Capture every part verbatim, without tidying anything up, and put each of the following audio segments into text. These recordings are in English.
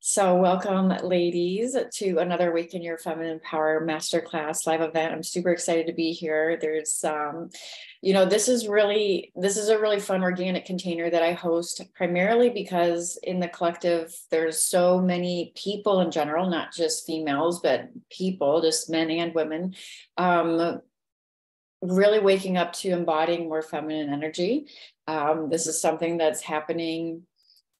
So welcome, ladies, to another Week in Your Feminine Power Masterclass live event. I'm super excited to be here. There's, um, you know, this is really, this is a really fun organic container that I host primarily because in the collective, there's so many people in general, not just females, but people, just men and women, um, really waking up to embodying more feminine energy. Um, this is something that's happening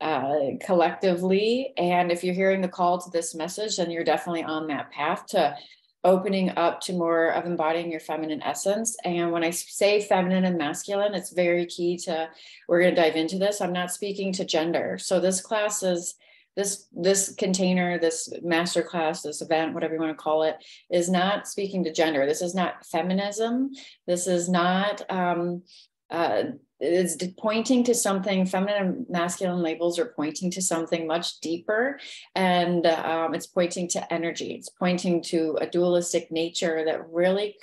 Uh, collectively. And if you're hearing the call to this message, then you're definitely on that path to opening up to more of embodying your feminine essence. And when I say feminine and masculine, it's very key to, we're going to dive into this. I'm not speaking to gender. So this class is This, this container, this masterclass, this event, whatever you want to call it, is not speaking to gender. This is not feminism. This is not um, uh, it's pointing to something. Feminine and masculine labels are pointing to something much deeper, and um, it's pointing to energy. It's pointing to a dualistic nature that really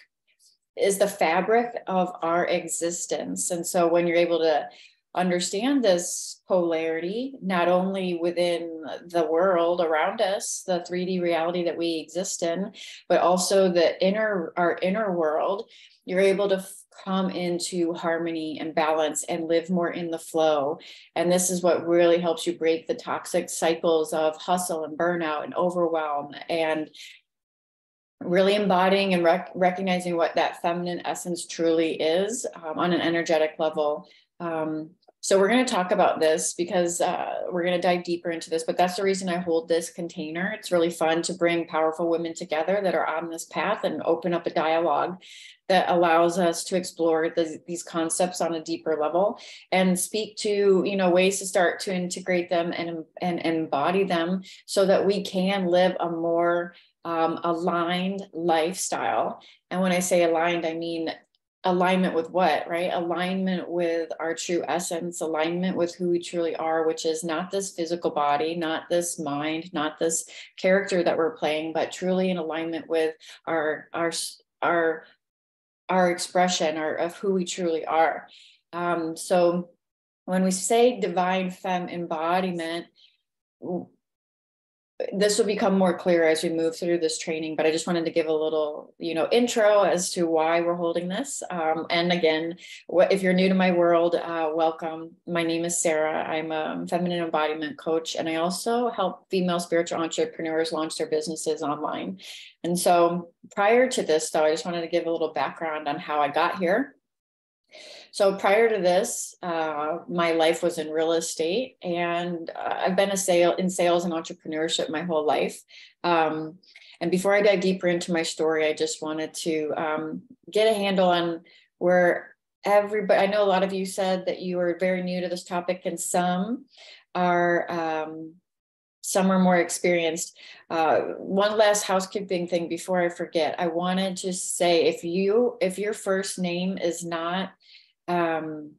is the fabric of our existence. And so when you're able to understand this polarity, not only within the world around us, the three D reality that we exist in, but also the inner, our inner world, you're able to come into harmony and balance and live more in the flow. And this is what really helps you break the toxic cycles of hustle and burnout and overwhelm, and really embodying and rec recognizing what that feminine essence truly is um, on an energetic level. Um, So we're going to talk about this because uh, we're going to dive deeper into this, but that's the reason I hold this container. It's really fun to bring powerful women together that are on this path and open up a dialogue that allows us to explore the, these concepts on a deeper level and speak to, you know, ways to start to integrate them and, and, and embody them so that we can live a more um, aligned lifestyle. And when I say aligned, I mean alignment with what, right? Alignment with our true essence, alignment with who we truly are, which is not this physical body, not this mind, not this character that we're playing, but truly in alignment with our our our our expression or of who we truly are. Um, so when we say divine femme embodiment, this will become more clear as we move through this training, but I just wanted to give a little, you know, intro as to why we're holding this. Um, and again, if you're new to my world, uh, welcome. My name is Sarah. I'm a feminine embodiment coach, and I also help female spiritual entrepreneurs launch their businesses online. And so prior to this, though, I just wanted to give a little background on how I got here. So prior to this, uh, my life was in real estate, and uh, I've been a sale in sales and entrepreneurship my whole life. Um, and before I dive deeper into my story, I just wanted to um, get a handle on where everybody, I know a lot of you said that you were very new to this topic, and some are, um, some are more experienced. Uh, one last housekeeping thing before I forget, I wanted to say, if you, if your first name is not, um,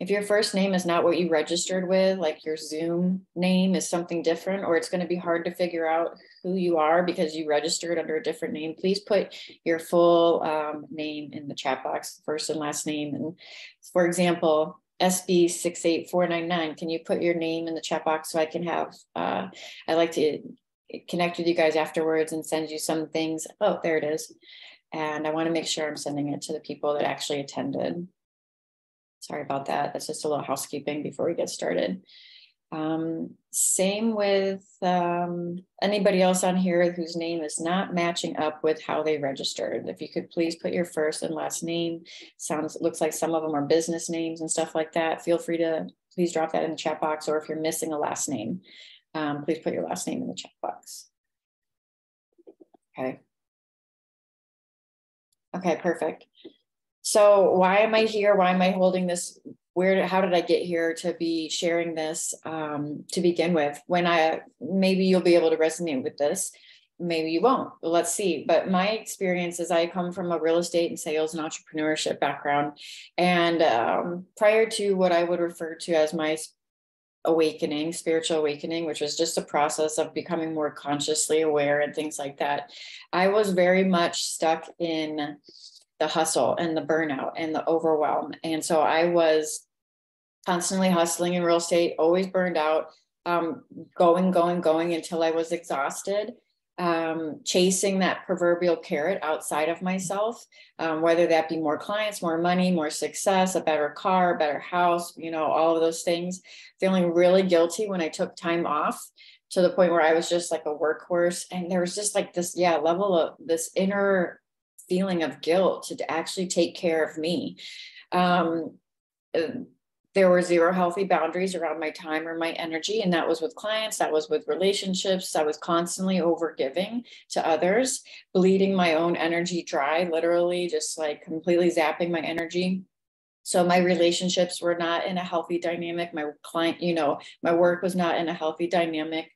if your first name is not what you registered with, like your Zoom name is something different, or it's going to be hard to figure out who you are because you registered under a different name, please put your full um, name in the chat box, first and last name. And for example, S B six eight four nine nine, can you put your name in the chat box so I can have, uh, I like to connect with you guys afterwards and send you some things. Oh, there it is. And I want to make sure I'm sending it to the people that actually attended. Sorry about that. That's just a little housekeeping before we get started. Um, same with um, anybody else on here whose name is not matching up with how they registered. If you could please put your first and last name. Sounds, looks like some of them are business names and stuff like that. Feel free to please drop that in the chat box, or if you're missing a last name, um, please put your last name in the chat box. Okay. Okay, perfect. So why am I here? Why am I holding this? Where, how did I get here to be sharing this um, to begin with? When I, maybe you'll be able to resonate with this. Maybe you won't. Let's see. But my experience is I come from a real estate and sales and entrepreneurship background. And um, prior to what I would refer to as my awakening, spiritual awakening, which was just a process of becoming more consciously aware and things like that, I was very much stuck in the hustle and the burnout and the overwhelm. And so I was constantly hustling in real estate, always burned out, um, going, going, going until I was exhausted, um, chasing that proverbial carrot outside of myself, um, whether that be more clients, more money, more success, a better car, a better house, you know, all of those things. Feeling really guilty when I took time off, to the point where I was just like a workhorse. And there was just like this, yeah, level of this inner feeling of guilt to actually take care of me. Um, there were zero healthy boundaries around my time or my energy. And that was with clients, that was with relationships. I was constantly overgiving to others, bleeding my own energy dry, literally just like completely zapping my energy. So my relationships were not in a healthy dynamic. My client, you know, my work was not in a healthy dynamic.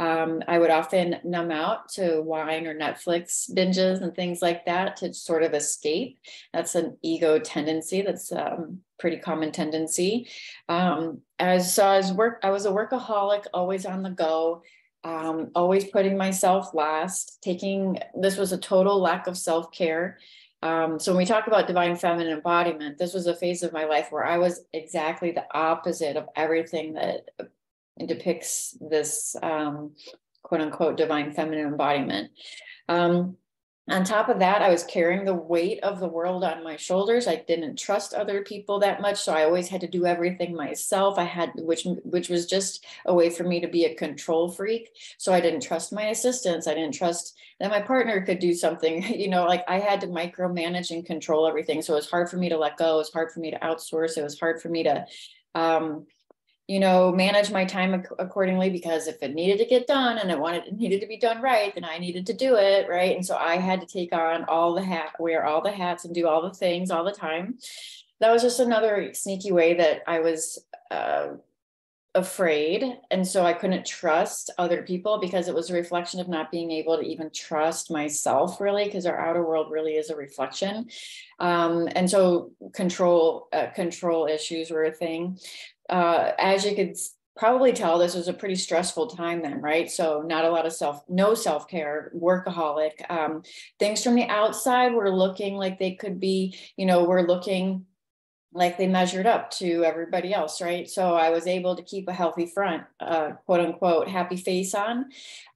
Um, I would often numb out to wine or Netflix binges and things like that to sort of escape. That's an ego tendency. That's a um, pretty common tendency. Um, as so I was work, I was a workaholic, always on the go, um, always putting myself last. Taking this was a total lack of self-care. Um, so when we talk about divine feminine embodiment, this was a phase of my life where I was exactly the opposite of everything that depicts this um, quote unquote divine feminine embodiment. Um, on top of that, I was carrying the weight of the world on my shoulders. I didn't trust other people that much. So I always had to do everything myself. I had, which, which was just a way for me to be a control freak. So I didn't trust my assistants. I didn't trust that my partner could do something, you know, like I had to micromanage and control everything. So it was hard for me to let go. It was hard for me to outsource. It was hard for me to, um, you know, manage my time ac- accordingly, because if it needed to get done and it wanted, it needed to be done right, then I needed to do it right. And so I had to take on all the hat, wear all the hats and do all the things all the time. That was just another sneaky way that I was uh, afraid. And so I couldn't trust other people, because it was a reflection of not being able to even trust myself, really, because our outer world really is a reflection. Um, and so control, uh, control issues were a thing. Uh, as you could probably tell, this was a pretty stressful time then, right? So not a lot of self, no self-care, workaholic. Um, things from the outside were looking like they could be, you know, we're looking like they measured up to everybody else, right? So I was able to keep a healthy front, uh, quote unquote, happy face on.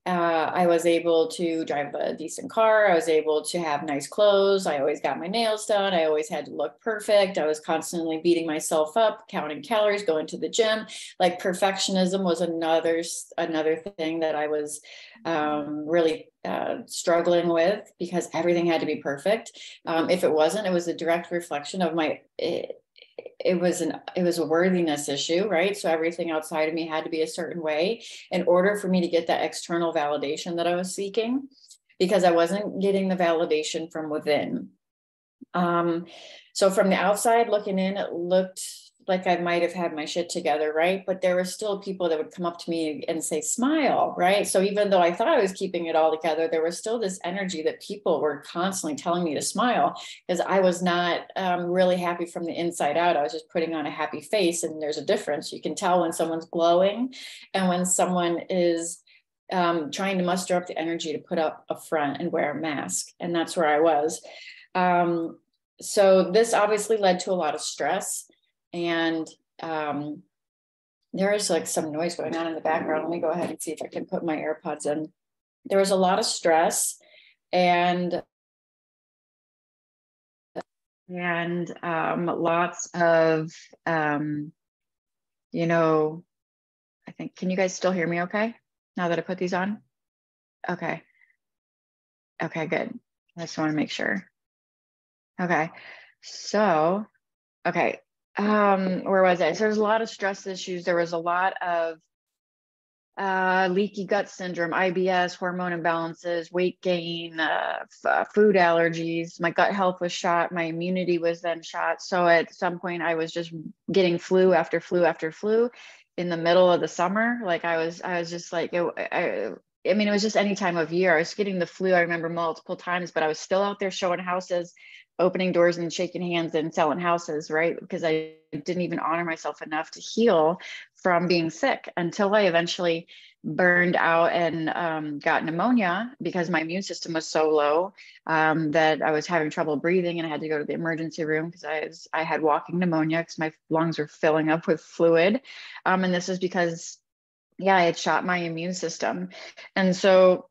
Uh, I was able to drive a decent car. I was able to have nice clothes. I always got my nails done. I always had to look perfect. I was constantly beating myself up, counting calories, going to the gym. Like perfectionism was another, another thing that I was um, really Uh, struggling with, because everything had to be perfect. Um, if it wasn't, it was a direct reflection of my, it, it was an, it was a worthiness issue, right? So everything outside of me had to be a certain way in order for me to get that external validation that I was seeking, because I wasn't getting the validation from within. Um, so from the outside looking in, it looked like I might've had my shit together, right? But there were still people that would come up to me and say, smile, right? So even though I thought I was keeping it all together, there was still this energy that people were constantly telling me to smile, because I was not um, really happy from the inside out. I was just putting on a happy face, and there's a difference. You can tell when someone's glowing and when someone is um, trying to muster up the energy to put up a front and wear a mask. And that's where I was. Um, so this obviously led to a lot of stress. And um, there is like some noise going on in the background. Let me go ahead and see if I can put my AirPods in. There was a lot of stress, and and um, lots of, um, you know, I think, can you guys still hear me okay? Now that I put these on? Okay. Okay, good. I just want to make sure. Okay. So, okay. Um, where was I? So there's a lot of stress issues. There was a lot of uh, leaky gut syndrome, I B S, hormone imbalances, weight gain, uh, f- food allergies. My gut health was shot. My immunity was then shot. So at some point I was just getting flu after flu after flu in the middle of the summer. Like I was, I was just like, it, I, I mean, it was just any time of year. I was getting the flu, I remember multiple times, but I was still out there showing houses, opening doors and shaking hands and selling houses, right? Because I didn't even honor myself enough to heal from being sick, until I eventually burned out and um, got pneumonia, because my immune system was so low um, that I was having trouble breathing, and I had to go to the emergency room because I was, I had walking pneumonia because my lungs were filling up with fluid. Um, and this is because yeah, it shot my immune system. And so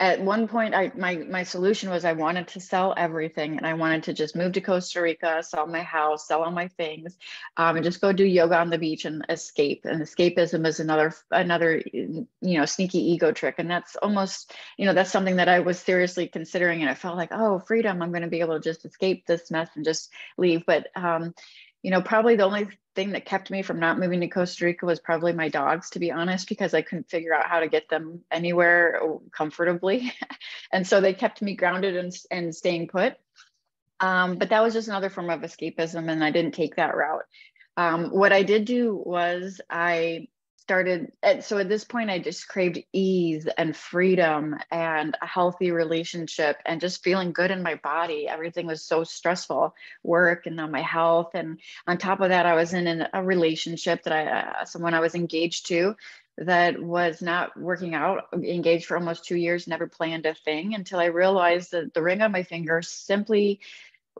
at one point, I my my solution was I wanted to sell everything, and I wanted to just move to Costa Rica, sell my house, sell all my things, um, and just go do yoga on the beach and escape. And escapism is another another you know sneaky ego trick, and that's almost you know that's something that I was seriously considering, and it felt like, oh, freedom! I'm going to be able to just escape this mess and just leave. But um, you know, probably the only thing that kept me from not moving to Costa Rica was probably my dogs, to be honest, because I couldn't figure out how to get them anywhere comfortably. And so they kept me grounded and, and staying put. Um, but that was just another form of escapism, and I didn't take that route. Um, what I did do was I started, at, so at this point, I just craved ease and freedom and a healthy relationship and just feeling good in my body. Everything was so stressful, work and on my health. And on top of that, I was in an, a relationship that I, uh, someone I was engaged to that was not working out, engaged for almost two years, never planned a thing until I realized that the ring on my finger simply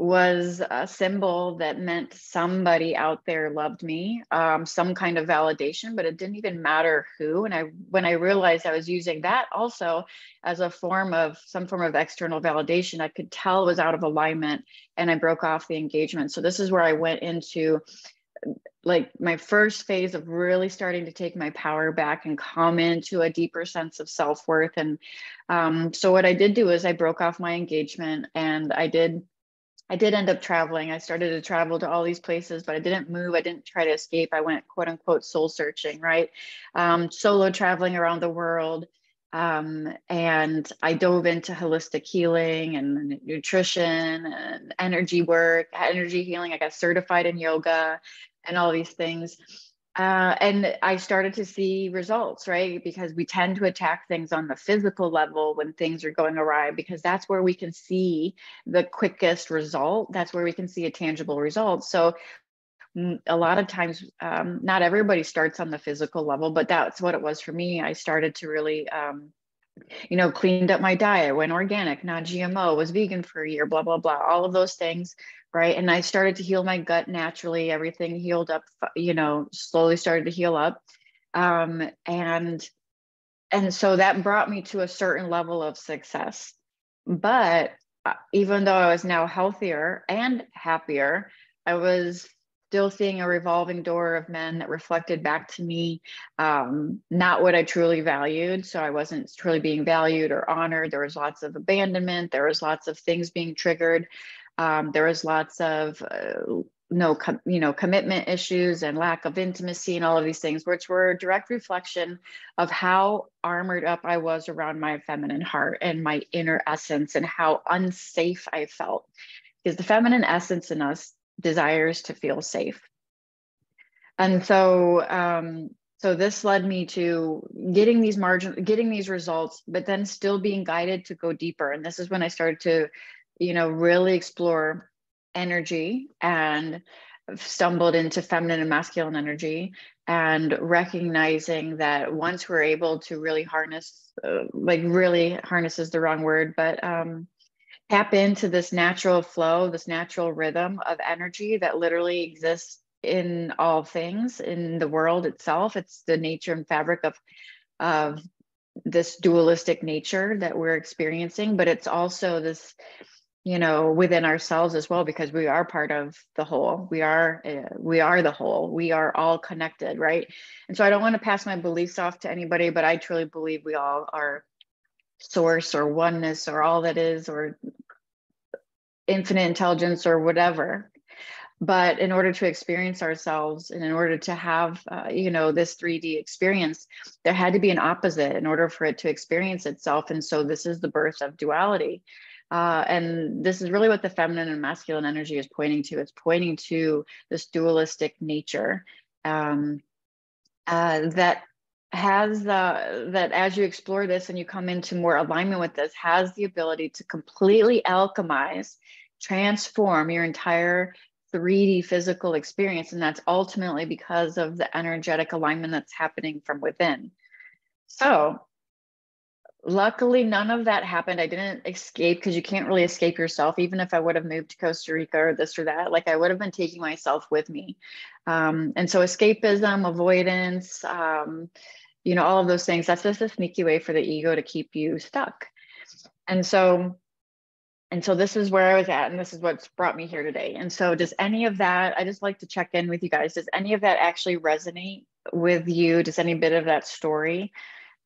was a symbol that meant somebody out there loved me, um, some kind of validation, but it didn't even matter who. And I, when I realized I was using that also as a form of some form of external validation, I could tell it was out of alignment, and I broke off the engagement. So this is where I went into like my first phase of really starting to take my power back and come into a deeper sense of self-worth. And um, so what I did do is I broke off my engagement, and I did I did end up traveling. I started to travel to all these places, but I didn't move. I didn't try to escape. I went, quote unquote, soul searching, right? Um, solo traveling around the world. Um, and I dove into holistic healing and nutrition and energy work, energy healing. I got certified in yoga and all these things. Uh, and I started to see results, right? Because we tend to attack things on the physical level when things are going awry, because that's where we can see the quickest result. That's where we can see a tangible result. So a lot of times, um, not everybody starts on the physical level, but that's what it was for me. I started to really, um, you know, cleaned up my diet, went organic, non-G M O, was vegan for a year, blah, blah, blah, all of those things. Right. And I started to heal my gut naturally. Everything healed up, you know, slowly started to heal up. Um, and, and so that brought me to a certain level of success. But even though I was now healthier and happier, I was still seeing a revolving door of men that reflected back to me, um, not what I truly valued. So I wasn't truly being valued or honored. There was lots of abandonment. There was lots of things being triggered. Um, there was lots of uh, no, com- you know, commitment issues and lack of intimacy and all of these things, which were a direct reflection of how armored up I was around my feminine heart and my inner essence, and how unsafe I felt, because the feminine essence in us desires to feel safe. And so, um, So this led me to getting these margin, getting these results, but then still being guided to go deeper. And this is when I started to, you know, really explore energy, and stumbled into feminine and masculine energy, and recognizing that once we're able to really harness, uh, like really harness is the wrong word, but um, tap into this natural flow, this natural rhythm of energy that literally exists in all things, in the world itself. It's the nature and fabric of, of this dualistic nature that we're experiencing, but it's also this, you know, within ourselves as well, because we are part of the whole. We are, we are the whole. We are all connected, right? And so I don't want to pass my beliefs off to anybody, but I truly believe we all are source or oneness or all that is, or infinite intelligence or whatever. But in order to experience ourselves, and in order to have, uh, you know, this three D experience, there had to be an opposite in order for it to experience itself. And so this is the birth of duality. Uh, and this is really what the feminine and masculine energy is pointing to. It's pointing to this dualistic nature um, uh, that has, uh, that as you explore this and you come into more alignment with this, has the ability to completely alchemize, transform your entire three D physical experience. And that's ultimately because of the energetic alignment that's happening from within. So Luckily, none of that happened. I didn't escape, because you can't really escape yourself. Even if I would have moved to Costa Rica or this or that, like I would have been taking myself with me. Um, and so escapism, avoidance, um, you know, all of those things, that's just a sneaky way for the ego to keep you stuck. And so, and so this is where I was at, and this is what's brought me here today. And so does any of that, I just like to check in with you guys. Does any of that actually resonate with you? Does any bit of that story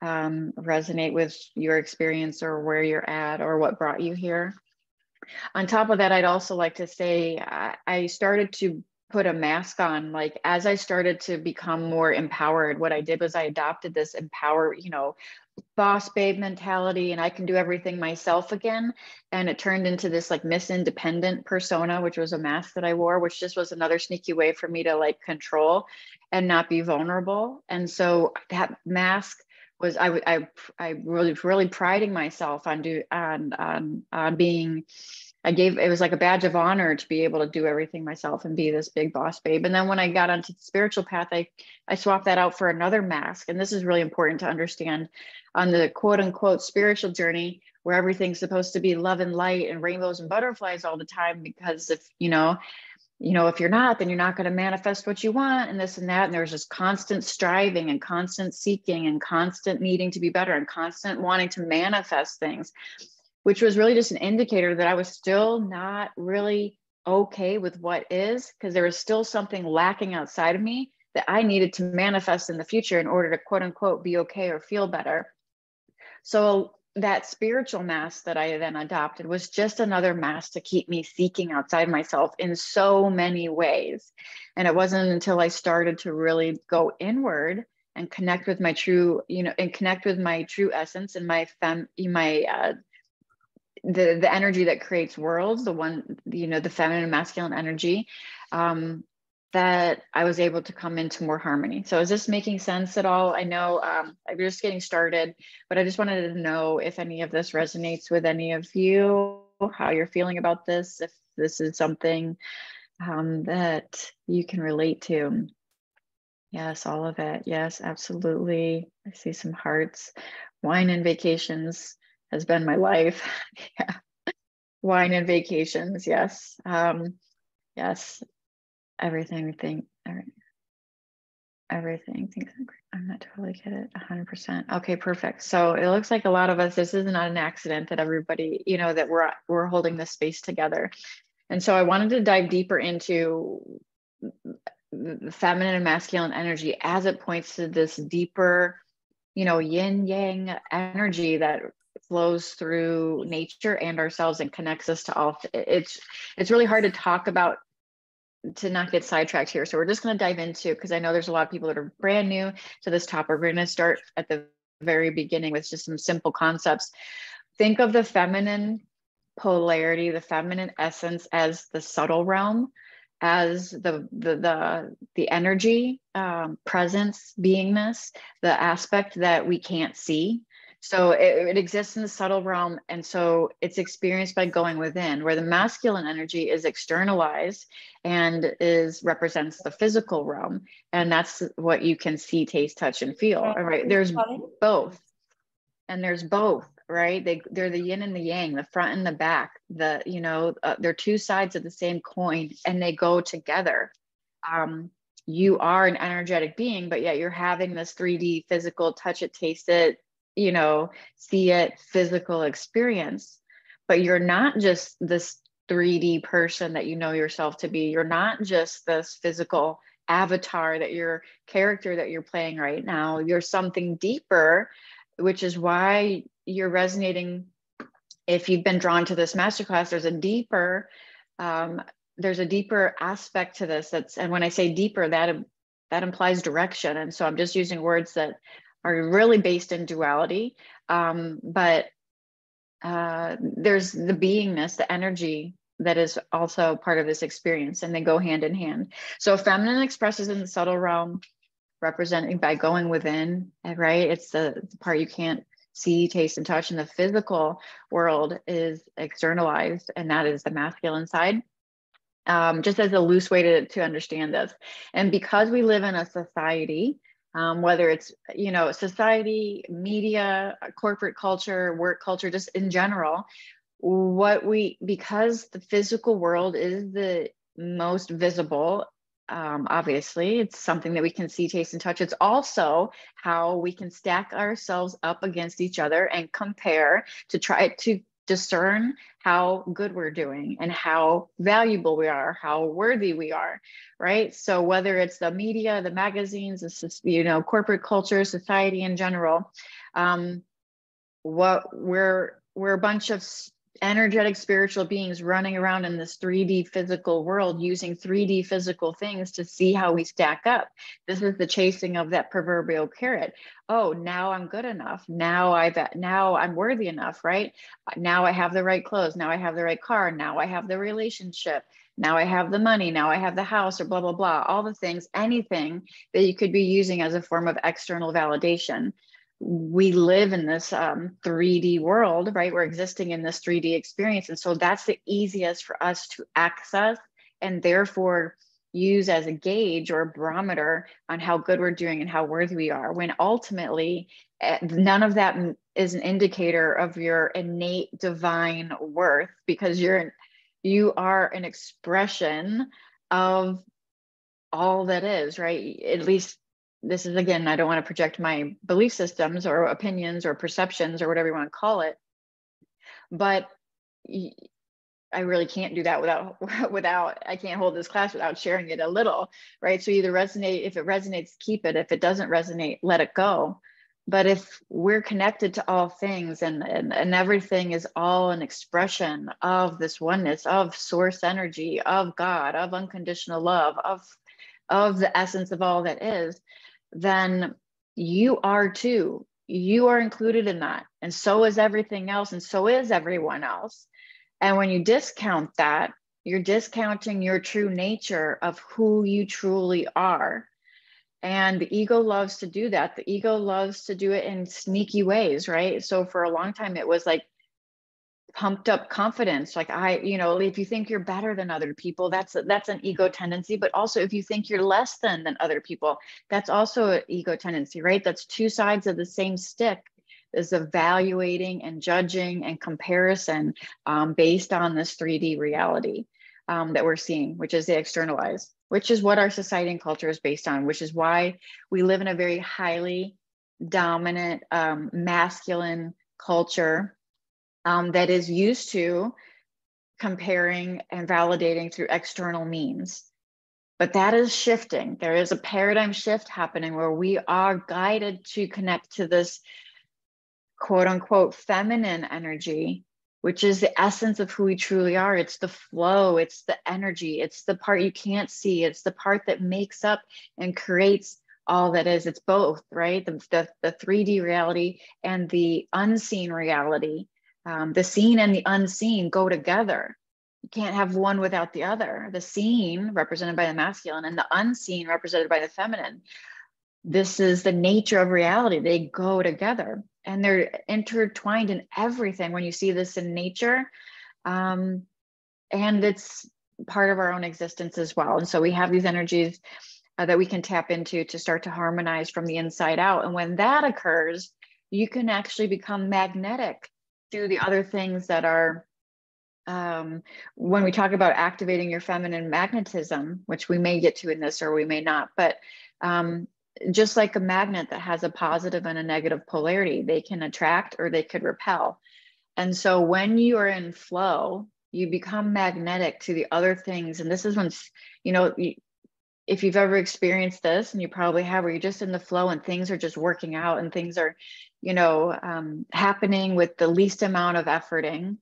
Um, resonate with your experience or where you're at or what brought you here? On top of that, I'd also like to say I, I started to put a mask on. Like as I started to become more empowered, what I did was I adopted this empower, you know, boss babe mentality, and I can do everything myself again. And it turned into this like Miss Independent persona, which was a mask that I wore, which just was another sneaky way for me to like control and not be vulnerable. And so that mask was I, I, I really, really priding myself on do on, on, on being, I gave, it was like a badge of honor to be able to do everything myself and be this big boss babe. And then when I got onto the spiritual path, I, I swapped that out for another mask. And this is really important to understand on the quote unquote spiritual journey, where everything's supposed to be love and light and rainbows and butterflies all the time. Because if, you know, you know, if you're not, then you're not going to manifest what you want and this and that. And there's this constant striving and constant seeking and constant needing to be better and constant wanting to manifest things, which was really just an indicator that I was still not really okay with what is, because there was still something lacking outside of me that I needed to manifest in the future in order to quote unquote be okay or feel better. So that spiritual mask that I then adopted was just another mask to keep me seeking outside myself in so many ways. And it wasn't until I started to really go inward and connect with my true, you know, and connect with my true essence and my fem, my, uh, the, the energy that creates worlds, the one, you know, the feminine and masculine energy, um, that I was able to come into more harmony. So is this making sense at all? I know um, I'm just getting started, but I just wanted to know if any of this resonates with any of you, how you're feeling about this, if this is something um, that you can relate to. Yes, all of it. Yes, absolutely. I see some hearts. Wine and vacations has been my life. Yeah. Wine and vacations. Yes. Um, yes. Everything, think, everything, everything, things. I'm not totally get it, one hundred percent. Okay, perfect. So it looks like a lot of us, this is not an accident that everybody, you know, that we're we're holding this space together. And so I wanted to dive deeper into the feminine and masculine energy as it points to this deeper, you know, yin yang energy that flows through nature and ourselves and connects us to all. It's it's really hard to talk about, to not get sidetracked here. So we're just going to dive into, because I know there's a lot of people that are brand new to this topic. We're going to start at the very beginning with just some simple concepts. Think of the feminine polarity, the feminine essence as the subtle realm, as the, the, the, the energy, um, presence, beingness, the aspect that we can't see. So it, it exists in the subtle realm. And so it's experienced by going within, where the masculine energy is externalized and is represents the physical realm. And that's what you can see, taste, touch, and feel. All right. There's both. And there's both, right? They, they're the yin and the yang, the front and the back, the, you know, uh, they're two sides of the same coin and they go together. Um, you are an energetic being, but yet you're having this three D physical, touch it, taste it, you know, see it, physical experience, but you're not just this three D person that you know yourself to be. You're not just this physical avatar that your character that you're playing right now. You're something deeper, which is why you're resonating. If you've been drawn to this masterclass, there's a deeper, um, there's a deeper aspect to this. That's, and when I say deeper, that, that implies direction. And so I'm just using words that are really based in duality, um, but uh, there's the beingness, the energy that is also part of this experience, and they go hand in hand. So feminine expresses in the subtle realm, representing by going within, right? It's the, the part you can't see, taste, and touch, and the physical world is externalized, and that is the masculine side. Um, just as a loose way to, to understand this. And because we live in a society um, whether it's, you know, society, media, corporate culture, work culture, just in general, what we, because the physical world is the most visible, um, obviously, it's something that we can see, taste, and touch. It's also how we can stack ourselves up against each other and compare to try to discern how good we're doing and how valuable we are, how worthy we are, right? So whether it's the media, the magazines, it's, you know, corporate culture, society in general, um, what we're we're a bunch of energetic spiritual beings running around in this three D physical world using three D physical things to see how we stack up. This is the chasing of that proverbial carrot. Oh, now I'm good enough. Now I've now I'm worthy enough, right? Now I have the right clothes. Now I have the right car. Now I have the relationship. Now I have the money. Now I have the house, or blah, blah, blah. All the things, anything that you could be using as a form of external validation. We live in this um, three D world, right? We're existing in this three D experience. And so that's the easiest for us to access and therefore use as a gauge or a barometer on how good we're doing and how worthy we are, when ultimately none of that is an indicator of your innate divine worth, because you're an, you are an expression of all that is, right? At least this is, again, I don't want to project my belief systems or opinions or perceptions or whatever you want to call it, but I really can't do that without, without, I can't hold this class without sharing it a little, right? So either resonate, if it resonates, keep it. If it doesn't resonate, let it go. But if we're connected to all things and, and, and everything is all an expression of this oneness, of source energy, of God, of unconditional love, of, of the essence of all that is, then you are too. You are included in that. And so is everything else. And so is everyone else. And when you discount that, you're discounting your true nature of who you truly are. And the ego loves to do that. The ego loves to do it in sneaky ways, right? So for a long time, it was like pumped up confidence. Like I, you know, if you think you're better than other people, that's, that's an ego tendency. But also if you think you're less than, than other people, that's also an ego tendency, right? That's two sides of the same stick, is evaluating and judging and comparison um, based on this three D reality um, that we're seeing, which is the externalized, which is what our society and culture is based on, which is why we live in a very highly dominant, um, masculine culture Um, that is used to comparing and validating through external means. But that is shifting. There is a paradigm shift happening where we are guided to connect to this quote unquote feminine energy, which is the essence of who we truly are. It's the flow, it's the energy, it's the part you can't see, it's the part that makes up and creates all that is. It's both, right? The, the, the three D reality and the unseen reality. Um, the seen and the unseen go together. You can't have one without the other. The seen, represented by the masculine, and the unseen, represented by the feminine. This is the nature of reality. They go together and they're intertwined in everything when you see this in nature. Um, and it's part of our own existence as well. And so we have these energies uh, that we can tap into to start to harmonize from the inside out. And when that occurs, you can actually become magnetic to the other things that are, um, when we talk about activating your feminine magnetism, which we may get to in this or we may not, but um, just like a magnet that has a positive and a negative polarity, they can attract or they could repel. And so when you are in flow, you become magnetic to the other things. And this is when, you know, if you've ever experienced this, and you probably have, where you're just in the flow and things are just working out and things are, you know, um, happening with the least amount of efforting.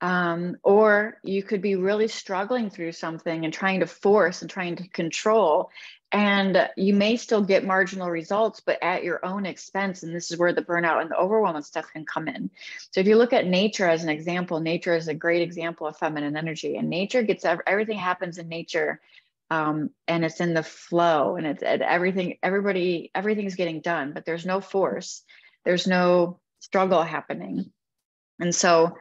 Um, or you could be really struggling through something and trying to force and trying to control. And you may still get marginal results, but at your own expense. And this is where the burnout and the overwhelm and stuff can come in. So if you look at nature as an example, nature is a great example of feminine energy. And nature gets, everything happens in nature. Um, and it's in the flow, and it's at everything, everybody, everything's getting done, but there's no force. There's no struggle happening. And so,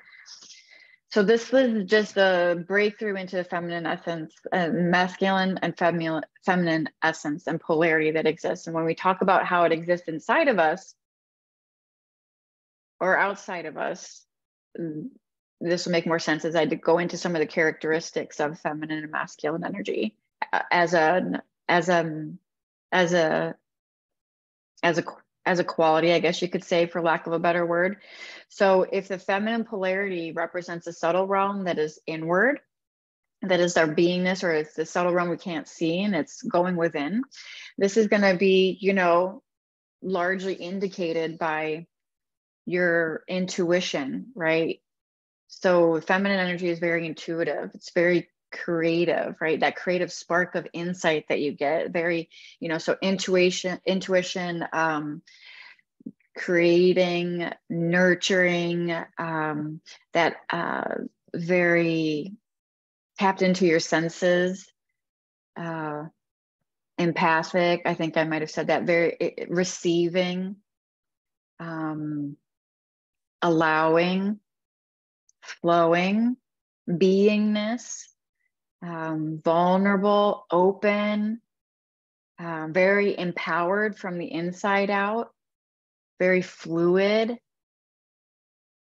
So this was just a breakthrough into the feminine essence, uh, masculine and femi- feminine essence and polarity that exists. And when we talk about how it exists inside of us or outside of us, this will make more sense as I go into some of the characteristics of feminine and masculine energy as a, as a, as a, as a, as a quality, I guess you could say, for lack of a better word. So if the feminine polarity represents a subtle realm that is inward, that is our beingness, or it's the subtle realm we can't see and it's going within, this is going to be, you know, largely indicated by your intuition, right? So feminine energy is very intuitive. It's very creative, right? That creative spark of insight that you get, very, you know, so intuition, intuition, um, creating, nurturing, um, that, uh, very tapped into your senses, uh, empathic. I think I might've said that. Very it, receiving, um, allowing, flowing, beingness, Um, vulnerable, open, uh, very empowered from the inside out, very fluid,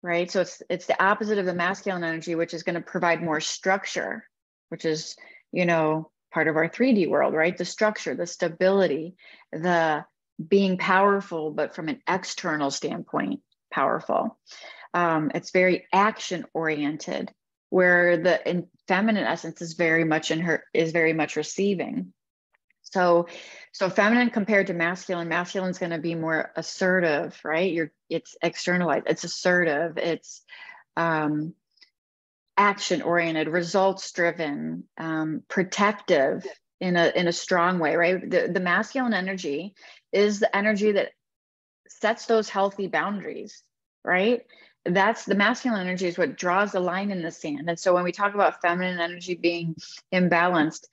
right? So it's it's the opposite of the masculine energy, which is going to provide more structure, which is, you know, part of our three D world, right? The structure, the stability, the being powerful, but from an external standpoint, powerful. Um, it's very action oriented, where the in feminine essence is very much in her is very much receiving. So, so feminine compared to masculine, masculine is going to be more assertive, right? You're it's externalized, it's assertive, it's um, action oriented, results driven, um, protective in a in a strong way, right? The the masculine energy is the energy that sets those healthy boundaries, right? That's the masculine energy is what draws the line in the sand. And so when we talk about feminine energy being imbalanced,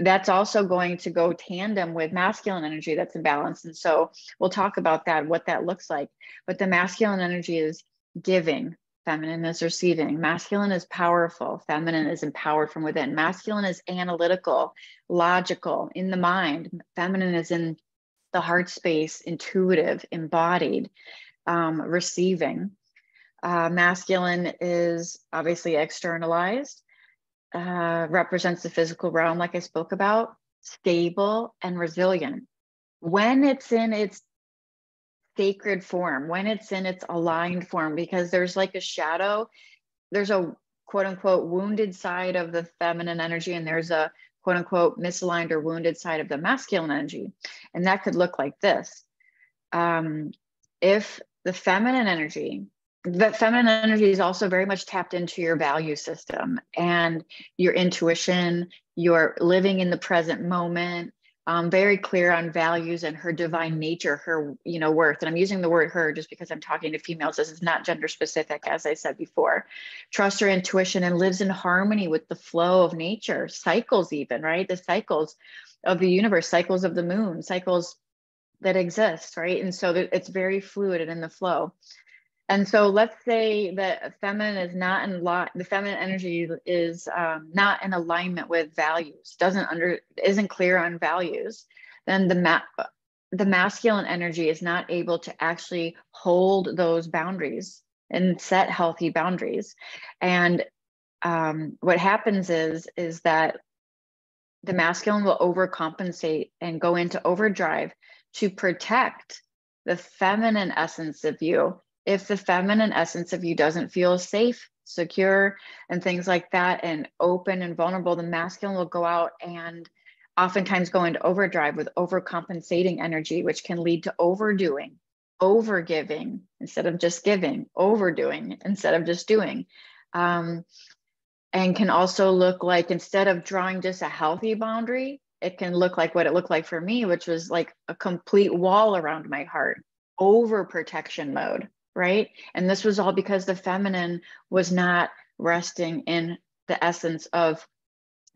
that's also going to go tandem with masculine energy that's imbalanced. And so we'll talk about that, what that looks like. But the masculine energy is giving. Feminine is receiving. Masculine is powerful. Feminine is empowered from within. Masculine is analytical, logical, in the mind. Feminine is in the heart space, intuitive, embodied, um, receiving. Uh, masculine is obviously externalized, uh, represents the physical realm, like I spoke about, stable and resilient. When it's in its sacred form, when it's in its aligned form, because there's like a shadow, there's a quote unquote wounded side of the feminine energy, and there's a quote unquote misaligned or wounded side of the masculine energy. And that could look like this. Um, if the feminine energy, The feminine energy is also very much tapped into your value system and your intuition, your living in the present moment, um, very clear on values and her divine nature, her, you know, worth. And I'm using the word her just because I'm talking to females. This is not gender specific, as I said before. Trusts her intuition and lives in harmony with the flow of nature, cycles even, right? The cycles of the universe, cycles of the moon, cycles that exist, right? And so it's very fluid and in the flow. And so let's say that feminine is not in lot, the feminine energy is um, not in alignment with values, doesn't under, isn't clear on values. Then the ma the masculine energy is not able to actually hold those boundaries and set healthy boundaries. And um, what happens is, is that the masculine will overcompensate and go into overdrive to protect the feminine essence of you. If the feminine essence of you doesn't feel safe, secure, and things like that, and open and vulnerable, the masculine will go out and oftentimes go into overdrive with overcompensating energy, which can lead to overdoing, overgiving instead of just giving, overdoing instead of just doing. Um, and can also look like, instead of drawing just a healthy boundary, it can look like what it looked like for me, which was like a complete wall around my heart, overprotection mode. Right. And this was all because the feminine was not resting in the essence of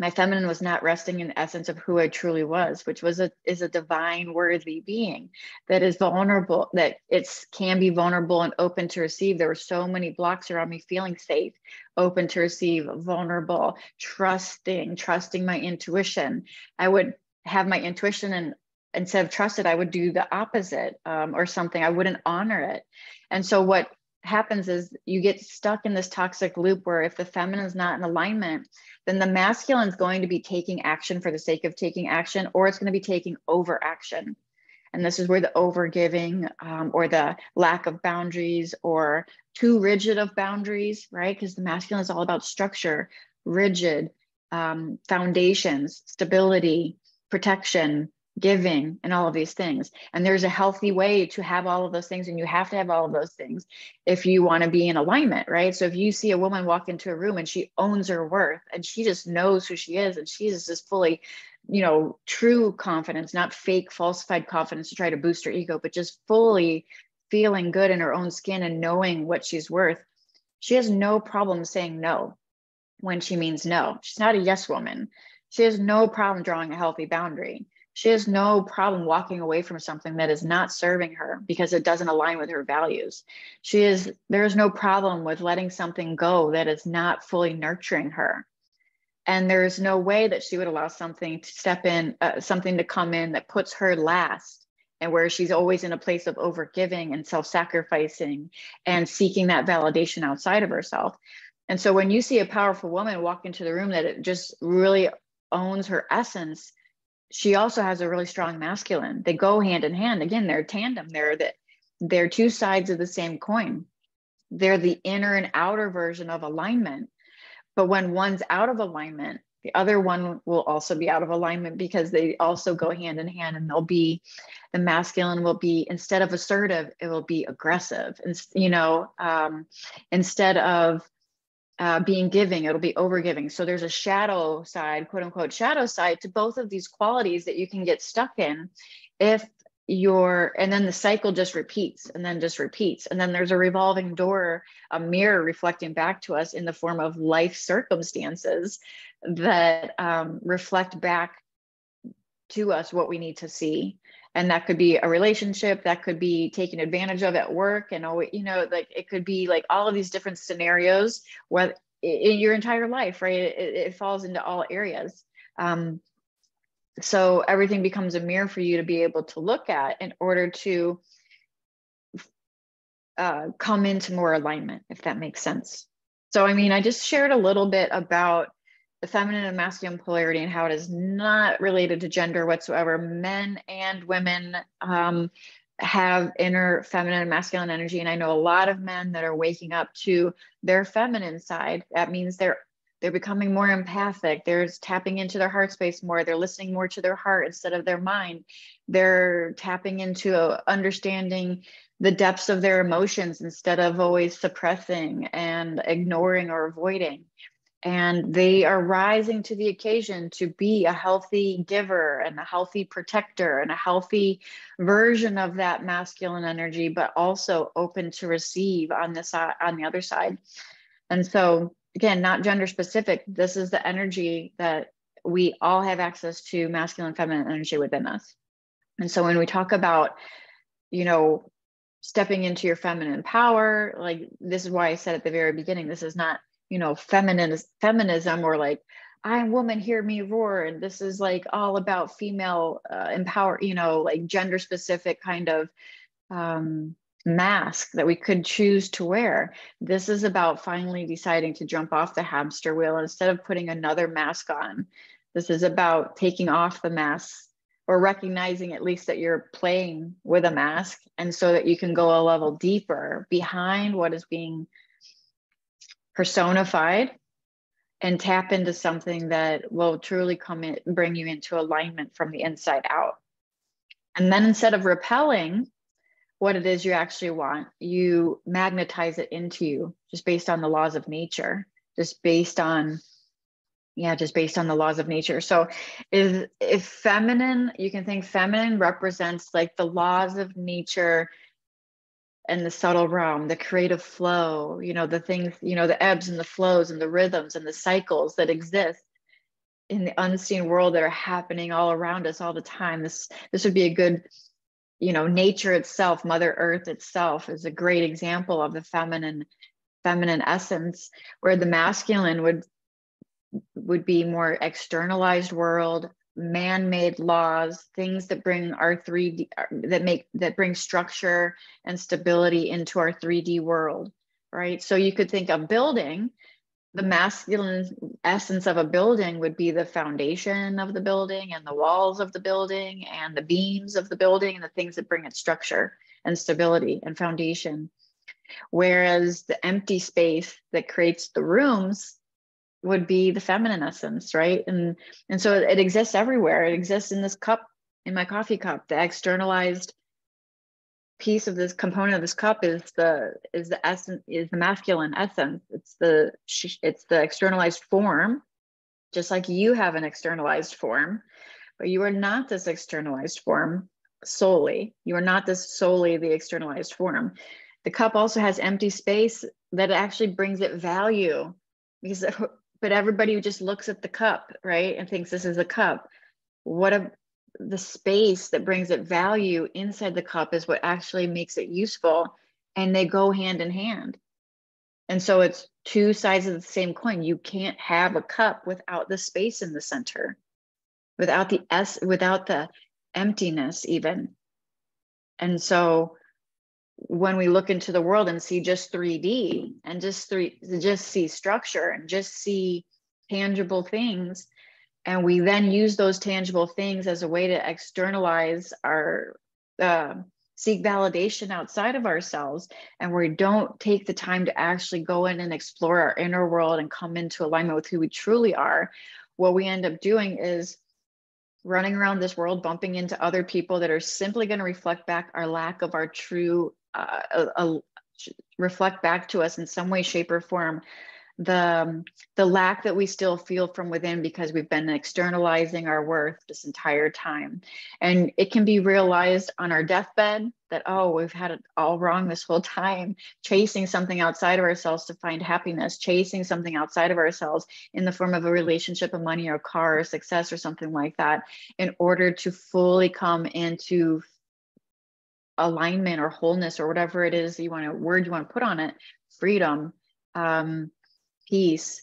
My feminine was not resting in the essence of who I truly was, which was a, is a divine worthy being that is vulnerable, that it can be vulnerable and open to receive. There were so many blocks around me feeling safe, open to receive, vulnerable, trusting, trusting my intuition. I would have my intuition, and instead of trust it, I would do the opposite um, or something. I wouldn't honor it. And so what happens is you get stuck in this toxic loop where if the feminine is not in alignment, then the masculine is going to be taking action for the sake of taking action, or it's going to be taking over action. And this is where the overgiving um, or the lack of boundaries or too rigid of boundaries, right? Because the masculine is all about structure, rigid um, foundations, stability, protection, giving, and all of these things. And there's a healthy way to have all of those things, and you have to have all of those things if you want to be in alignment, right? So if you see a woman walk into a room and she owns her worth and she just knows who she is, and she's just fully, you know, true confidence, not fake falsified confidence to try to boost her ego, but just fully feeling good in her own skin and knowing what she's worth, she has no problem saying no when she means no. She's not a yes woman. She has no problem drawing a healthy boundary. She has no problem walking away from something that is not serving her because it doesn't align with her values. She is, there is no problem with letting something go that is not fully nurturing her. And there is no way that she would allow something to step in, uh, something to come in that puts her last, and where she's always in a place of overgiving and self-sacrificing and seeking that validation outside of herself. And so when you see a powerful woman walk into the room that it just really owns her essence, she also has a really strong masculine. They go hand in hand. Again, they're tandem. They're the, they're two sides of the same coin. They're the inner and outer version of alignment. But when one's out of alignment, the other one will also be out of alignment, because they also go hand in hand, and they'll be, the masculine will be, instead of assertive, it will be aggressive. And, you know, um, instead of Uh, being giving, it'll be overgiving. So there's a shadow side, quote unquote, shadow side to both of these qualities that you can get stuck in if you're, and then the cycle just repeats and then just repeats. And then there's a revolving door, a mirror reflecting back to us in the form of life circumstances that um, reflect back to us what we need to see. And that could be a relationship, that could be taken advantage of at work, and always, you know, like it could be like all of these different scenarios where in your entire life, right? It, it falls into all areas. Um, so everything becomes a mirror for you to be able to look at in order to uh, come into more alignment, if that makes sense. So, I mean, I just shared a little bit about the feminine and masculine polarity and how it is not related to gender whatsoever. Men and women um, have inner feminine and masculine energy. And I know a lot of men that are waking up to their feminine side. That means they're they're becoming more empathic. They're tapping into their heart space more. They're listening more to their heart instead of their mind. They're tapping into a, understanding the depths of their emotions instead of always suppressing and ignoring or avoiding. And they are rising to the occasion to be a healthy giver and a healthy protector and a healthy version of that masculine energy, but also open to receive on the side, on the other side. And so again, not gender specific, this is the energy that we all have access to, masculine, feminine energy within us. And so when we talk about, you know, stepping into your feminine power, like this is why I said at the very beginning, this is not, you know, feminist feminism or like, I'm woman, hear me roar. And this is like all about female uh, empower, you know, like gender specific kind of um, mask that we could choose to wear. This is about finally deciding to jump off the hamster wheel instead of putting another mask on. This is about taking off the mask, or recognizing at least that you're playing with a mask, and so that you can go a level deeper behind what is being personified and tap into something that will truly come in, bring you into alignment from the inside out. And then instead of repelling what it is you actually want, you magnetize it into you just based on the laws of nature, just based on, yeah, just based on the laws of nature. So if, if feminine, you can think feminine represents like the laws of nature and the subtle realm, the creative flow, you know, the things, you know, the ebbs and the flows and the rhythms and the cycles that exist in the unseen world that are happening all around us all the time. This this would be a good, you know, nature itself, Mother Earth itself is a great example of the feminine feminine essence, where the masculine would would be more externalized world, man-made laws, things that bring our three D, that make that bring structure and stability into our three D world, right? So you could think of building, the masculine essence of a building would be the foundation of the building and the walls of the building and the beams of the building and the things that bring it structure and stability and foundation. Whereas the empty space that creates the rooms would be the feminine essence, right? And and so it exists everywhere. It exists in this cup, in my coffee cup. The externalized piece of this component of this cup is the is the essence, is the masculine essence. It's the it's the externalized form, just like you have an externalized form, but you are not this externalized form solely. You are not this solely the externalized form. The cup also has empty space that actually brings it value, because but everybody just looks at the cup, right, and thinks this is a cup. What a the space that brings it value inside the cup is what actually makes it useful, and they go hand in hand. And so it's two sides of the same coin. You can't have a cup without the space in the center, without the s, without the emptiness even. And so when we look into the world and see just three D and just three, just see structure and just see tangible things, and we then use those tangible things as a way to externalize our, uh, seek validation outside of ourselves. And we don't take the time to actually go in and explore our inner world and come into alignment with who we truly are. What we end up doing is running around this world, bumping into other people that are simply going to reflect back our lack of our true, uh, uh, reflect back to us in some way, shape, or form, the um, the lack that we still feel from within, because we've been externalizing our worth this entire time. And it can be realized on our deathbed that, oh, we've had it all wrong this whole time, chasing something outside of ourselves to find happiness, chasing something outside of ourselves in the form of a relationship, of money, or a car, or success, or something like that, in order to fully come into alignment or wholeness, or whatever it is you want to word you want to put on it, freedom, um, peace.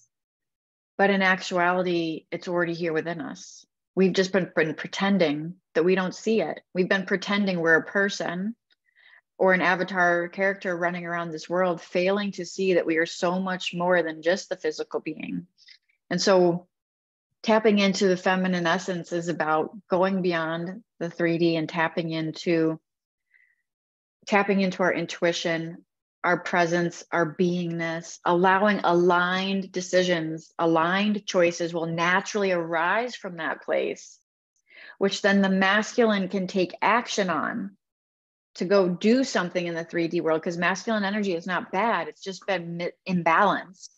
But in actuality, it's already here within us. We've just been, been pretending that we don't see it. We've been pretending we're a person or an avatar character running around this world, failing to see that we are so much more than just the physical being. And so tapping into the feminine essence is about going beyond the three D and tapping into, tapping into our intuition, our presence, our beingness. Allowing aligned decisions, aligned choices will naturally arise from that place, which then the masculine can take action on to go do something in the three D world, because masculine energy is not bad. It's just been imbalanced.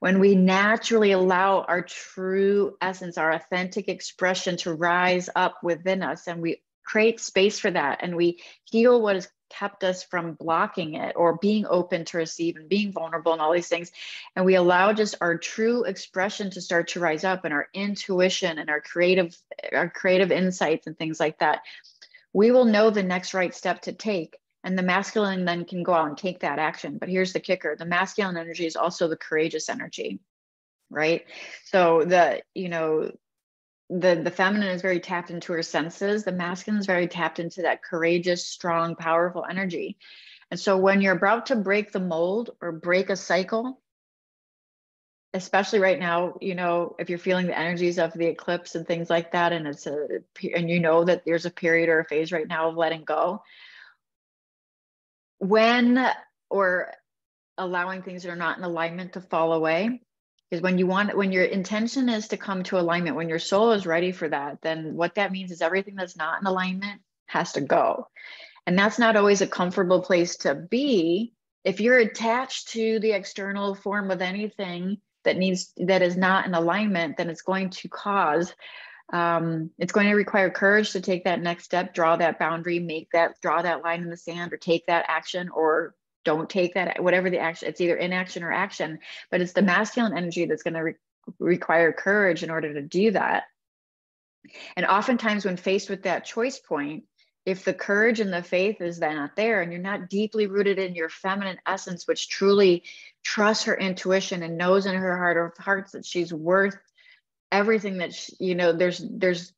When we naturally allow our true essence, our authentic expression to rise up within us, and we create space for that, and we heal what is kept us from blocking it or being open to receive and being vulnerable and all these things, and we allow just our true expression to start to rise up, and our intuition and our creative our creative insights and things like that, we will know the next right step to take, and the masculine then can go out and take that action. But here's the kicker: the masculine energy is also the courageous energy, right? So the you know The, the feminine is very tapped into her senses. The masculine is very tapped into that courageous, strong, powerful energy. And so when you're about to break the mold or break a cycle, especially right now, you know, if you're feeling the energies of the eclipse and things like that, and it's a, and you know that there's a period or a phase right now of letting go. When or allowing things that are not in alignment to fall away, is when you want, when your intention is to come to alignment, when your soul is ready for that, then what that means is everything that's not in alignment has to go. And that's not always a comfortable place to be. If you're attached to the external form of anything that needs, that is not in alignment, then it's going to cause, um, it's going to require courage to take that next step, draw that boundary, make that, draw that line in the sand, or take that action, or don't take that, whatever the action, it's either inaction or action, but it's the masculine energy that's going to require courage in order to do that. And oftentimes when faced with that choice point, if the courage and the faith is then not there and you're not deeply rooted in your feminine essence, which truly trusts her intuition and knows in her heart of hearts that she's worth everything that, she, you know, there's, there's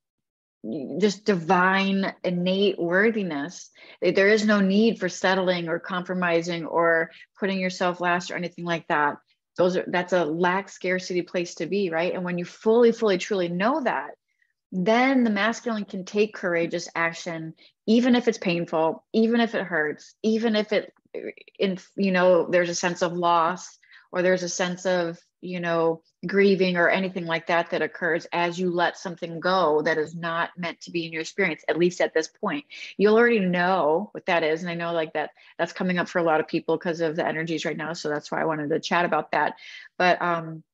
just divine innate worthiness. There is no need for settling or compromising or putting yourself last or anything like that. Those are, that's a lack scarcity place to be, right? And when you fully, fully, truly know that, then the masculine can take courageous action, even if it's painful, even if it hurts, even if it, in, you know, there's a sense of loss or there's a sense of, you know, grieving or anything like that that occurs as you let something go that is not meant to be in your experience, at least at this point. You'll already know what that is. And I know like that that's coming up for a lot of people because of the energies right now. So that's why I wanted to chat about that. But um,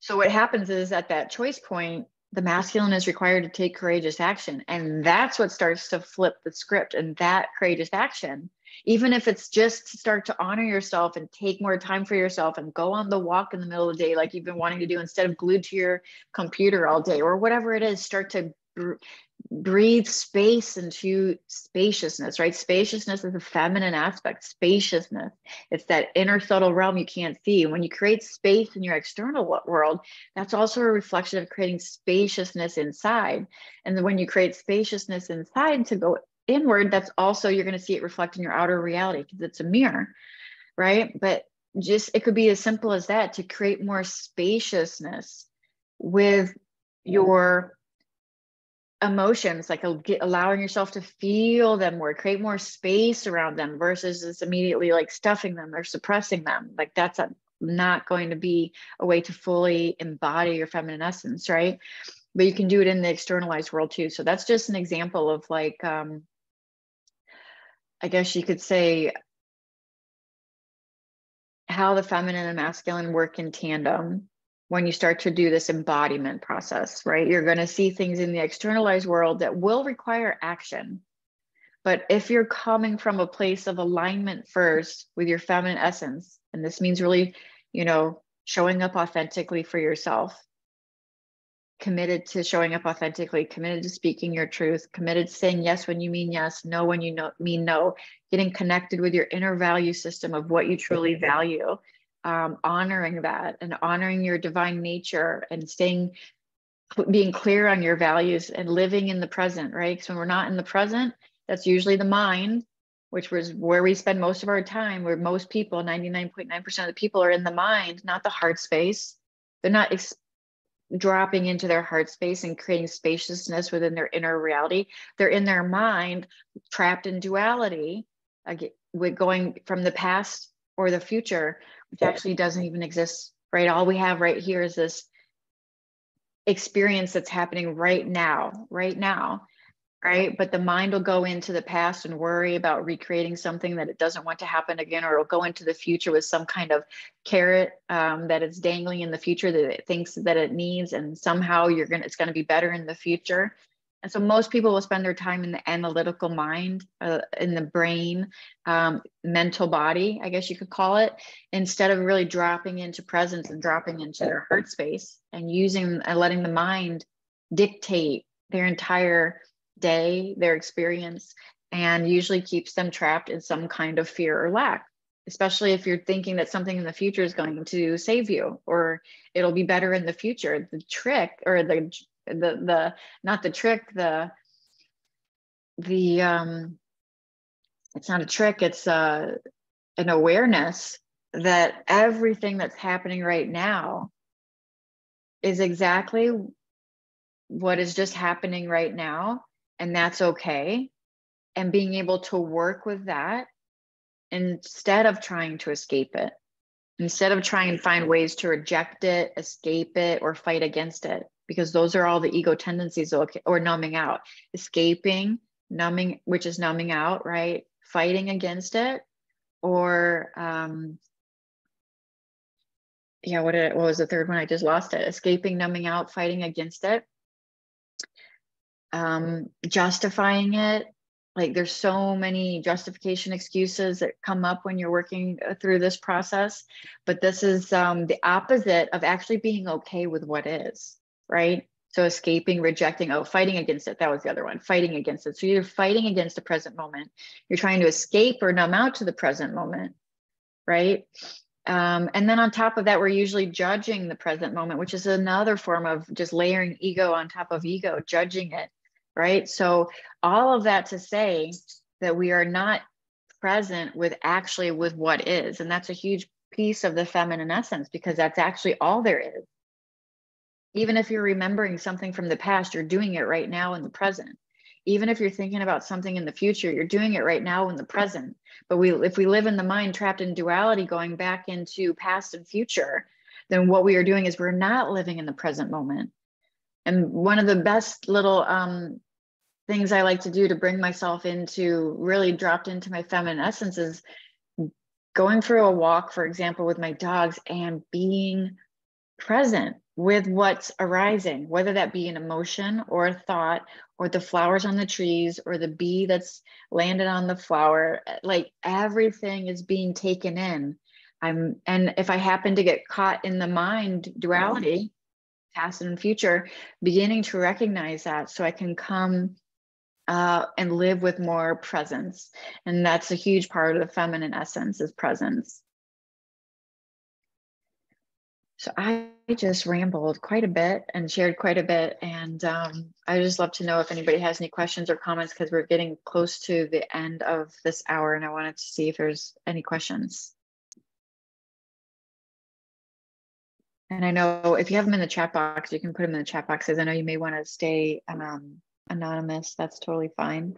so what happens is at that choice point, the masculine is required to take courageous action. And that's what starts to flip the script. And that courageous action, even if it's just to start to honor yourself and take more time for yourself and go on the walk in the middle of the day, like you've been wanting to do instead of glued to your computer all day or whatever it is, start to br- breathe space into spaciousness, right? Spaciousness is a feminine aspect, spaciousness. It's that inner subtle realm you can't see. When you create space in your external world, that's also a reflection of creating spaciousness inside. And when you create spaciousness inside to go inward, that's also, you're going to see it reflect in your outer reality because it's a mirror, right? But just, it could be as simple as that, to create more spaciousness with your emotions, like allowing yourself to feel them more, create more space around them versus just immediately like stuffing them or suppressing them. Like that's a, not going to be a way to fully embody your feminine essence, right? But you can do it in the externalized world too. So that's just an example of like, um, I guess you could say how the feminine and masculine work in tandem. When you start to do this embodiment process, right? You're going to see things in the externalized world that will require action. But if you're coming from a place of alignment first with your feminine essence, and this means really, you know, showing up authentically for yourself, committed to showing up authentically, committed to speaking your truth, committed to saying yes when you mean yes, no when you know, mean no, getting connected with your inner value system of what you truly value. Um, honoring that and honoring your divine nature and staying, being clear on your values and living in the present, right? Because when we're not in the present, that's usually the mind, which was where we spend most of our time, where most people, ninety-nine point nine percent of the people are in the mind, not the heart space. They're not ex- dropping into their heart space and creating spaciousness within their inner reality. They're in their mind, trapped in duality, again, with going from the past or the future, which actually doesn't even exist, right? All we have right here is this experience that's happening right now, right now, right? But the mind will go into the past and worry about recreating something that it doesn't want to happen again, or it'll go into the future with some kind of carrot um, that it's dangling in the future that it thinks that it needs, and somehow you're gonna, it's gonna be better in the future. And so most people will spend their time in the analytical mind, uh, in the brain, um, mental body, I guess you could call it, instead of really dropping into presence and dropping into their heart space and using and letting the mind dictate their entire day, their experience, and usually keeps them trapped in some kind of fear or lack, especially if you're thinking that something in the future is going to save you or it'll be better in the future. The trick or the the the not the trick the the um it's not a trick, it's uh an awareness that everything that's happening right now is exactly what is just happening right now, and that's okay, and being able to work with that instead of trying to escape it, instead of trying to find ways to reject it, escape it, or fight against it. Because those are all the ego tendencies, or numbing out, escaping, numbing, which is numbing out, right? Fighting against it, or um, yeah, what did, what was the third one? I just lost it. Escaping, numbing out, fighting against it, um, justifying it, Like, there's so many justification excuses that come up when you're working through this process, but this is um, the opposite of actually being okay with what is, right? So escaping, rejecting, oh, fighting against it. That was the other one, fighting against it. So you're fighting against the present moment. You're trying to escape or numb out to the present moment, right? Um, and then on top of that, we're usually judging the present moment, which is another form of just layering ego on top of ego, judging it. Right. So all of that to say that we are not present with actually with what is. And that's a huge piece of the feminine essence, because that's actually all there is. Even if you're remembering something from the past, you're doing it right now in the present. Even if you're thinking about something in the future, you're doing it right now in the present. But we, if we live in the mind trapped in duality, going back into past and future, then what we are doing is we're not living in the present moment. And one of the best little um, things I like to do to bring myself into, really dropped into my feminine essence, is going for a walk, for example, with my dogs and being present with what's arising, whether that be an emotion or a thought or the flowers on the trees or the bee that's landed on the flower. Like, everything is being taken in. I'm, and if I happen to get caught in the mind duality, past and future, beginning to recognize that so I can come uh, and live with more presence. And that's a huge part of the feminine essence, is presence. So I just rambled quite a bit and shared quite a bit. And um, I just love to know if anybody has any questions or comments, because we're getting close to the end of this hour and I wanted to see if there's any questions. And I know if you have them in the chat box, you can put them in the chat boxes. I know you may want to stay um, anonymous. That's totally fine.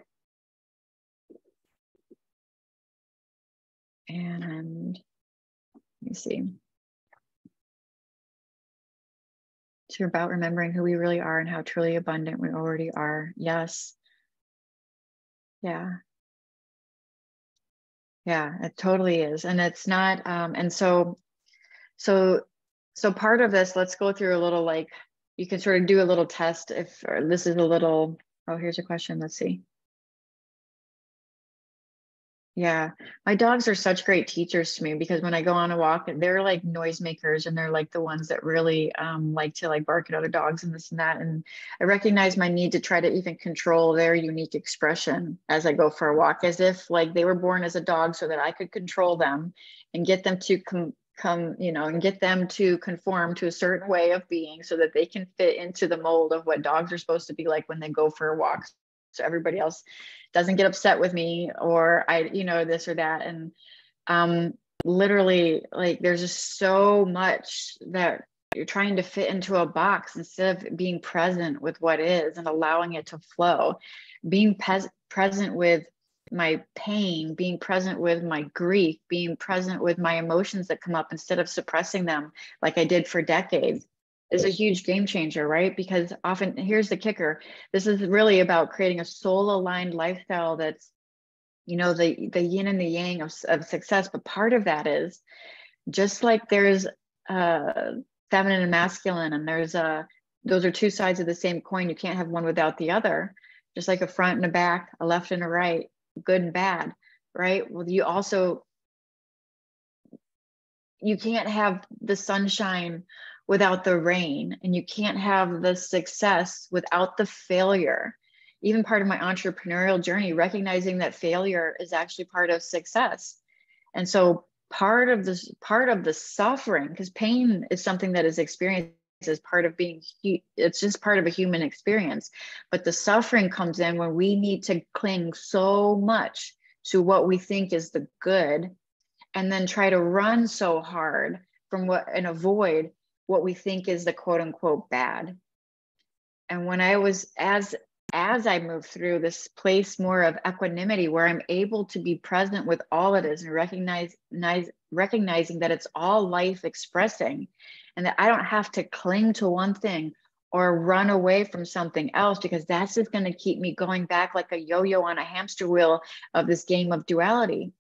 And let me see. It's about remembering who we really are and how truly abundant we already are. Yes. Yeah. Yeah, it totally is. And it's not, um, and so, so, So part of this, let's go through a little, like, you can sort of do a little test if, or this is a little, oh, here's a question. Let's see. Yeah, my dogs are such great teachers to me, because when I go on a walk, they're like noisemakers, and they're like the ones that really um, like to like bark at other dogs and this and that. And I recognize my need to try to even control their unique expression as I go for a walk, as if like they were born as a dog so that I could control them and get them to come. come, you know, and get them to conform to a certain way of being so that they can fit into the mold of what dogs are supposed to be like when they go for a walk. So everybody else doesn't get upset with me, or I, you know, this or that. And um, literally, like, there's just so much that you're trying to fit into a box instead of being present with what is and allowing it to flow, being pes- present with my pain, being present with my grief, being present with my emotions that come up instead of suppressing them like I did for decades, is a huge game changer, right? Because often, here's the kicker, this is really about creating a soul-aligned lifestyle that's, you know, the, the yin and the yang of, of success. But part of that is, just like there's uh, feminine and masculine, and there's a, those are two sides of the same coin. You can't have one without the other, just like a front and a back, a left and a right, good and bad, right? Well, you also, you can't have the sunshine without the rain, and you can't have the success without the failure. Even part of my entrepreneurial journey, recognizing that failure is actually part of success. And so part of this, part of the suffering, because pain is something that is experienced as part of being, it's just part of a human experience. But the suffering comes in when we need to cling so much to what we think is the good, and then try to run so hard from what, and avoid what we think is the quote unquote bad. And when I was, as as I moved through this place more of equanimity, where I'm able to be present with all it is and recognize, recognizing that it's all life expressing, and that I don't have to cling to one thing or run away from something else, because that's just going to keep me going back like a yo-yo on a hamster wheel of this game of duality,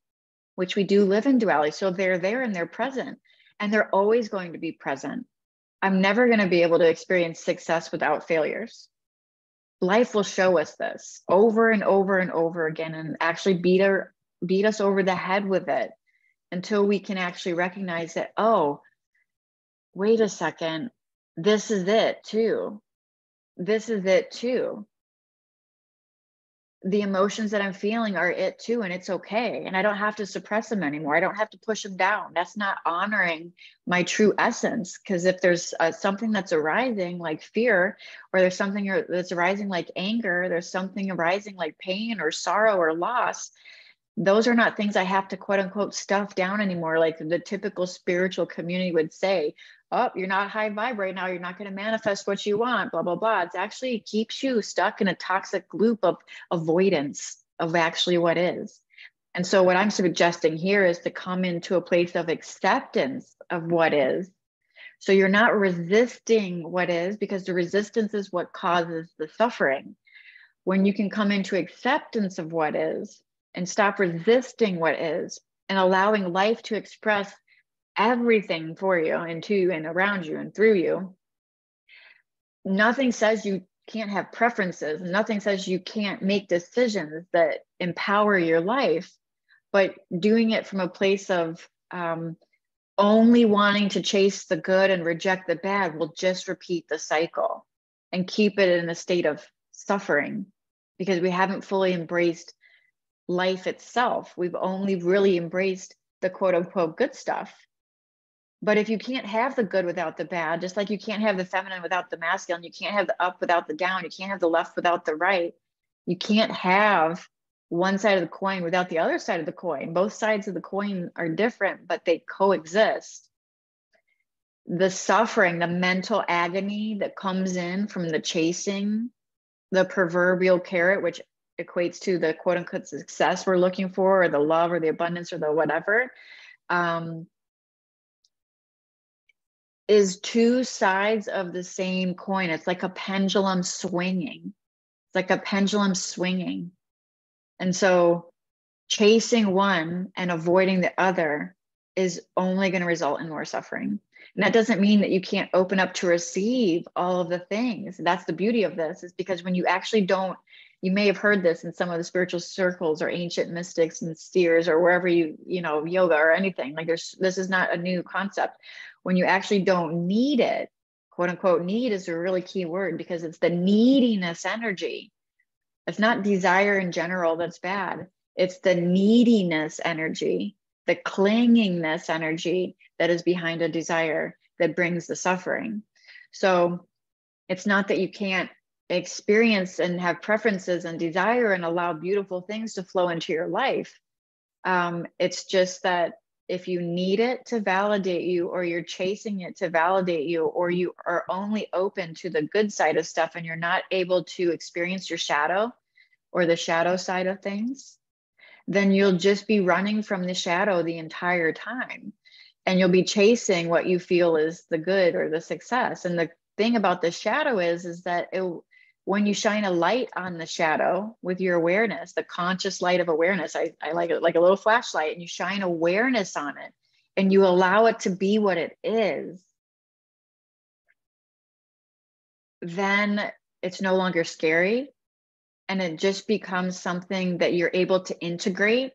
which we do live in duality. So they're there and they're present, and they're always going to be present. I'm never going to be able to experience success without failures. life will show us this over and over and over again, and actually beat our, beat us over the head with it until we can actually recognize that, oh, wait a second, this is it too. This is it too. The emotions that I'm feeling are it too, and it's okay. And I don't have to suppress them anymore. I don't have to push them down. That's not honoring my true essence. Because if there's uh, something that's arising like fear, or there's something that's arising like anger, there's something arising like pain or sorrow or loss, those are not things I have to quote unquote stuff down anymore. Like the typical spiritual community would say, oh, you're not high vibe right now. You're not going to manifest what you want, blah, blah, blah. It's actually keeps you stuck in a toxic loop of avoidance of actually what is. And so what I'm suggesting here is to come into a place of acceptance of what is. So you're not resisting what is, because the resistance is what causes the suffering. When you can come into acceptance of what is and stop resisting what is and allowing life to express everything for you and to you and around you and through you. Nothing says you can't have preferences. Nothing says you can't make decisions that empower your life, but doing it from a place of um, only wanting to chase the good and reject the bad will just repeat the cycle and keep it in a state of suffering, because we haven't fully embraced life itself. We've only really embraced the quote unquote good stuff. But if you can't have the good without the bad, just like you can't have the feminine without the masculine, you can't have the up without the down, you can't have the left without the right, you can't have one side of the coin without the other side of the coin. Both sides of the coin are different, but they coexist. The suffering, the mental agony that comes in from the chasing, the proverbial carrot, which equates to the quote unquote success we're looking for, or the love or the abundance or the whatever, um, is two sides of the same coin. It's like a pendulum swinging. It's like a pendulum swinging. And so chasing one and avoiding the other is only going to result in more suffering. And that doesn't mean that you can't open up to receive all of the things. That's the beauty of this, is because when you actually don't, you may have heard this in some of the spiritual circles or ancient mystics and seers or wherever you, you know, yoga or anything. Like there's, this is not a new concept. When you actually don't need it, quote unquote, need is a really key word, because it's the neediness energy. It's not desire in general that's bad. It's the neediness energy, the clingingness energy that is behind a desire that brings the suffering. So it's not that you can't experience and have preferences and desire and allow beautiful things to flow into your life. Um, it's just that if you need it to validate you, or you're chasing it to validate you, or you are only open to the good side of stuff and you're not able to experience your shadow or the shadow side of things, then you'll just be running from the shadow the entire time. And you'll be chasing what you feel is the good or the success. And the thing about the shadow is, is that it, when you shine a light on the shadow with your awareness, the conscious light of awareness, I, I like it like a little flashlight, and you shine awareness on it and you allow it to be what it is, then it's no longer scary. And it just becomes something that you're able to integrate.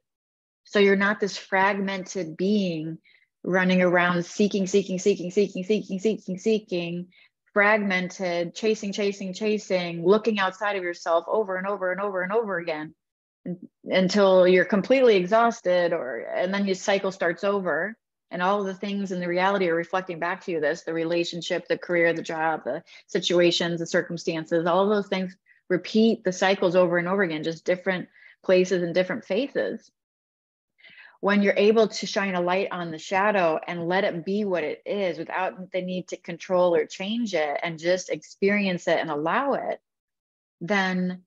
So you're not this fragmented being running around seeking, seeking, seeking, seeking, seeking, seeking, seeking, fragmented, chasing, chasing, chasing, looking outside of yourself over and over and over and over again until you're completely exhausted, or, and then your cycle starts over and all of the things in the reality are reflecting back to you, this, the relationship, the career, the job, the situations, the circumstances, all of those things repeat the cycles over and over again, just different places and different faces. When you're able to shine a light on the shadow and let it be what it is without the need to control or change it, and just experience it and allow it, then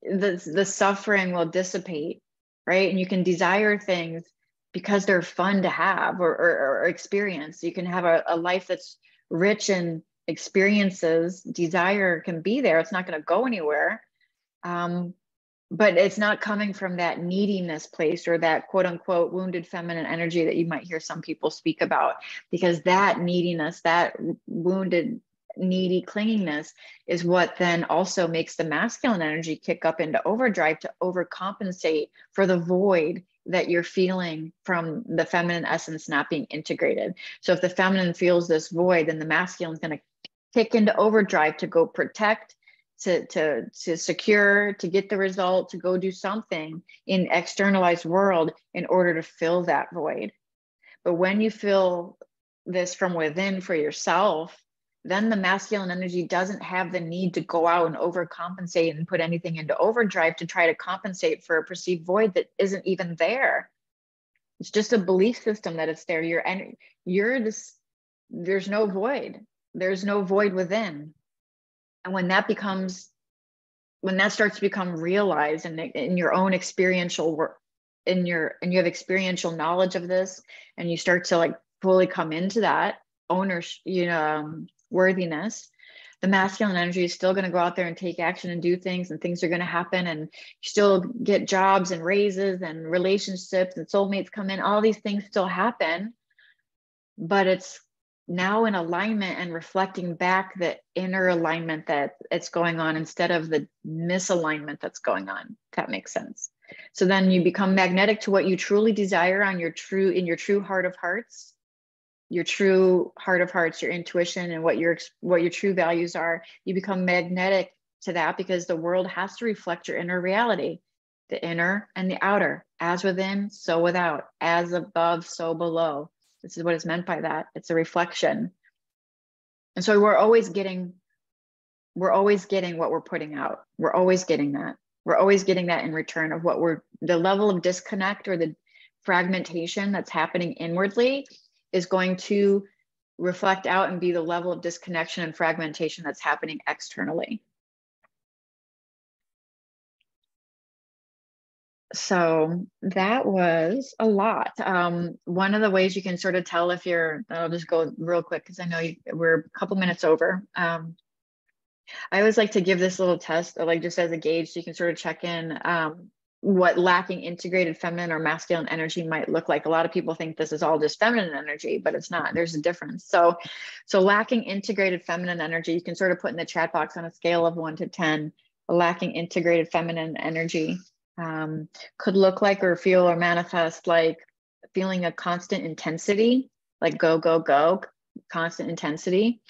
the, the suffering will dissipate, right? And you can desire things because they're fun to have or, or, or experience. You can have a, a life that's rich in experiences. Desire can be there. It's not going to go anywhere. Um, But it's not coming from that neediness place or that quote unquote wounded feminine energy that you might hear some people speak about, because that neediness, that wounded needy clingingness is what then also makes the masculine energy kick up into overdrive to overcompensate for the void that you're feeling from the feminine essence not being integrated. So if the feminine feels this void, then the masculine is going to kick into overdrive to go protect, to, to, to secure, to get the result, to go do something in externalized world in order to fill that void. But when you feel this from within for yourself, then the masculine energy doesn't have the need to go out and overcompensate and put anything into overdrive to try to compensate for a perceived void that isn't even there. It's just a belief system that it's there. You're, and you're this, there's no void. There's no void within. And when that becomes, when that starts to become realized in, in your own experiential work, in your, and you have experiential knowledge of this, and you start to like fully come into that ownership, you know, worthiness, the masculine energy is still going to go out there and take action and do things, and things are going to happen, and you still get jobs and raises and relationships and soulmates come in. All these things still happen, but it's now in alignment and reflecting back the inner alignment that it's going on instead of the misalignment that's going on. If that makes sense. So then you become magnetic to what you truly desire on your true, in your true heart of hearts. Your true heart of hearts, your intuition, and what your what your true values are. You become magnetic to that because the world has to reflect your inner reality, the inner and the outer, as within, so without, as above, so below. This is what is meant by that. It's a reflection. And so we're always getting, we're always getting what we're putting out. We're always getting that. We're always getting that in return of what we're, the level of disconnect or the fragmentation that's happening inwardly is going to reflect out and be the level of disconnection and fragmentation that's happening externally. So that was a lot. Um, one of the ways you can sort of tell if you're, I'll just go real quick because I know you, we're a couple minutes over. Um, I always like to give this little test, like just as a gauge, so you can sort of check in. Um, what lacking integrated feminine or masculine energy might look like. A lot of people think this is all just feminine energy, but it's not. There's a difference. So, so lacking integrated feminine energy, you can sort of put in the chat box on a scale of one to ten, lacking integrated feminine energy um, could look like or feel or manifest like feeling a constant intensity, like go, go, go, constant intensity,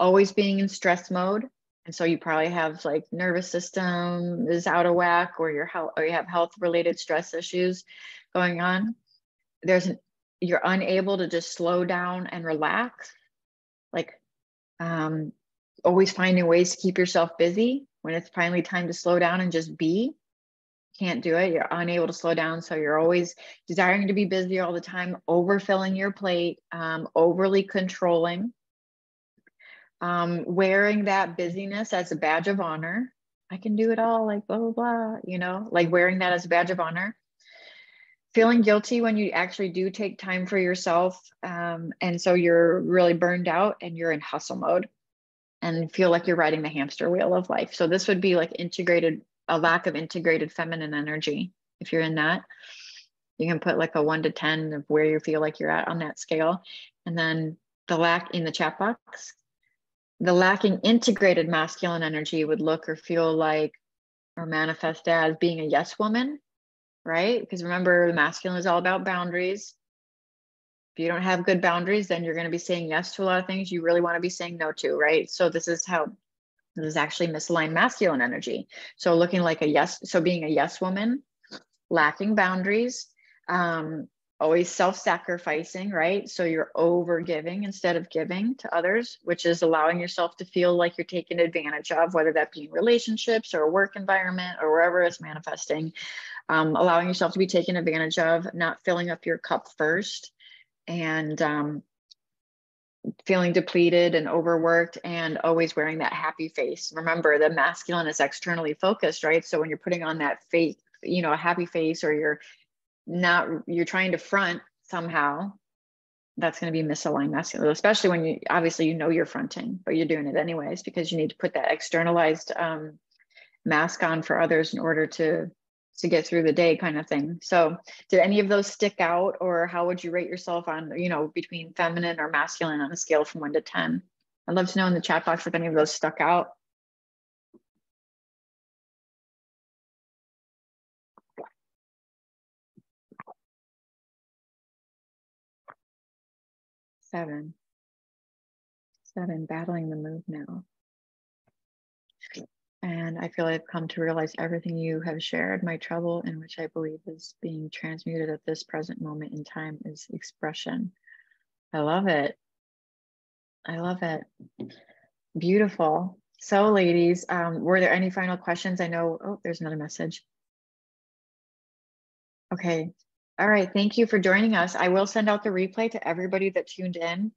always being in stress mode. And so you probably have like nervous system is out of whack, or your health, or you have health related stress issues going on. There's an, you're unable to just slow down and relax, like um, always finding ways to keep yourself busy when it's finally time to slow down and just be. Can't do it. You're unable to slow down. So you're always desiring to be busy all the time, overfilling your plate, um, overly controlling. Um, wearing that busyness as a badge of honor. I can do it all, like blah, blah, blah, you know, like wearing that as a badge of honor. Feeling guilty when you actually do take time for yourself. Um, and so you're really burned out and you're in hustle mode and feel like you're riding the hamster wheel of life. So this would be like integrated, a lack of integrated feminine energy. If you're in that, you can put like a one to ten of where you feel like you're at on that scale. And then the lack in the chat box. The lacking integrated masculine energy would look or feel like or manifest as being a yes woman, right? Because remember, the masculine is all about boundaries. If you don't have good boundaries, then you're going to be saying yes to a lot of things you really want to be saying no to, right? So this is how, this is actually misaligned masculine energy. So looking like a yes, so being a yes woman, lacking boundaries, um, always self-sacrificing, right? So you're over giving instead of giving to others, which is allowing yourself to feel like you're taken advantage of, whether that be in relationships or a work environment or wherever it's manifesting, um, allowing yourself to be taken advantage of, not filling up your cup first, and um, feeling depleted and overworked, and always wearing that happy face. Remember, the masculine is externally focused, right? So when you're putting on that fake, you know, a happy face, or you're not, you're trying to front somehow, that's going to be misaligned masculine, especially when you obviously you know you're fronting, but you're doing it anyways because you need to put that externalized um, mask on for others in order to to get through the day, kind of thing. So did any of those stick out, or how would you rate yourself on, you know, between feminine or masculine on a scale from one to ten I'd love to know in the chat box if any of those stuck out. Seven. Seven, battling the move now. And I feel I've come to realize everything you have shared, my trouble in which I believe is being transmuted at this present moment in time is expression. I love it. I love it. Beautiful. So ladies, um, were there any final questions? I know, oh, there's another message. Okay. All right, thank you for joining us. I will send out the replay to everybody that tuned in.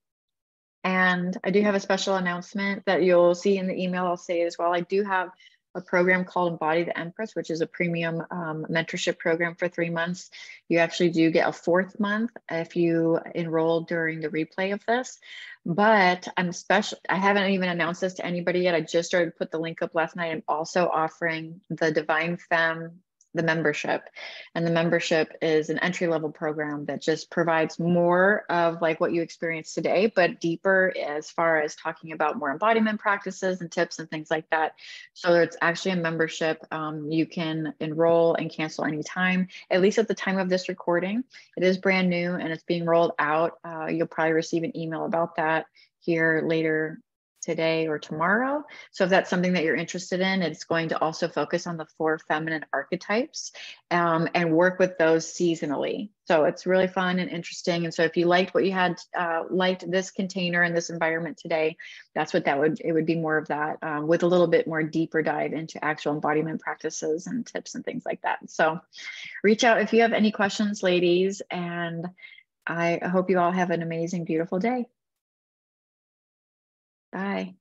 And I do have a special announcement that you'll see in the email. I'll say it as well. I do have a program called Embody the Empress, which is a premium um, mentorship program for three months. You actually do get a fourth month if you enroll during the replay of this. But I'm special. I haven't even announced this to anybody yet. I just started to put the link up last night. I'm also offering the Divine Femme, the membership, and the membership is an entry-level program that just provides more of like what you experienced today, but deeper as far as talking about more embodiment practices and tips and things like that. So it's actually a membership. Um, you can enroll and cancel anytime, at least at the time of this recording. It is brand new and it's being rolled out. Uh, you'll probably receive an email about that here later today or tomorrow. So if that's something that you're interested in, it's going to also focus on the four feminine archetypes um, and work with those seasonally. So it's really fun and interesting. And so if you liked what you had, uh, liked this container and this environment today, that's what that would, it would be more of that um, with a little bit more deeper dive into actual embodiment practices and tips and things like that. So reach out if you have any questions, ladies, and I hope you all have an amazing, beautiful day. Bye.